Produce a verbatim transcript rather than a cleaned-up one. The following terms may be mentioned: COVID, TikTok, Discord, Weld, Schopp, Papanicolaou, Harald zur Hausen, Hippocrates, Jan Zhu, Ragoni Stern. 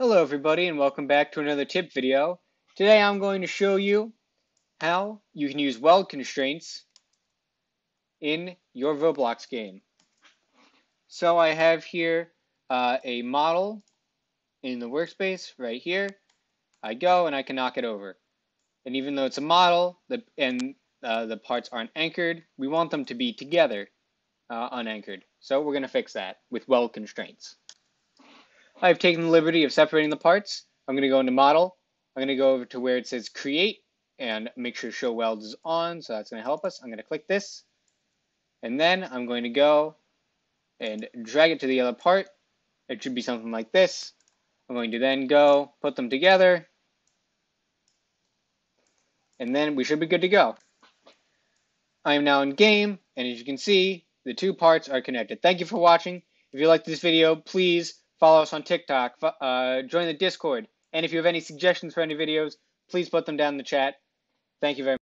Hello everybody and welcome back to another tip video. Today I'm going to show you how you can use weld constraints in your Roblox game. So I have here uh, a model in the workspace right here. I go and I can knock it over. And even though it's a model the, and uh, the parts aren't anchored, we want them to be together uh, unanchored. So we're going to fix that with weld constraints. I've taken the liberty of separating the parts. I'm going to go into Model. I'm going to go over to where it says Create and make sure Show Weld is on, so that's going to help us. I'm going to click this, and then I'm going to go and drag it to the other part. It should be something like this. I'm going to then go put them together, and then we should be good to go. I am now in game, and as you can see, the two parts are connected. Thank you for watching. If you liked this video, please follow us on TikTok, uh, join the Discord, and if you have any suggestions for any videos, please put them down in the chat. Thank you very much.